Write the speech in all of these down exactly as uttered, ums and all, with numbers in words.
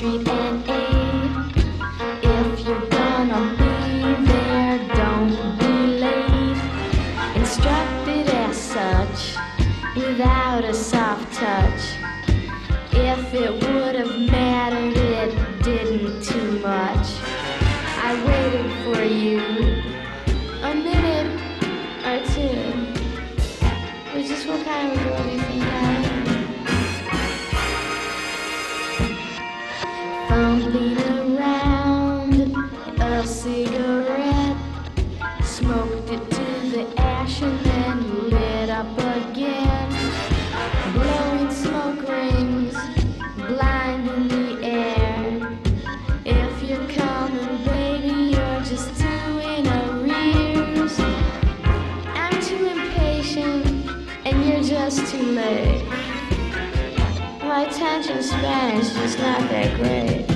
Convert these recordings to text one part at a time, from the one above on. street and A. If you're gonna be there, don't be late. Instructed as such, without a soft touch. If it would have mattered, it didn't too much. I waited for you a minute or two. Which is what kind of girl do you think I am? Fumbling around a cigarette, smoked it to the ash and then lit up again. Blowing smoke rings, blind in the air. If you're coming, baby, you're just too in arrears. I'm too impatient and you're just too late. My attention span is just not that great.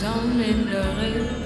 J'en ai pleuré.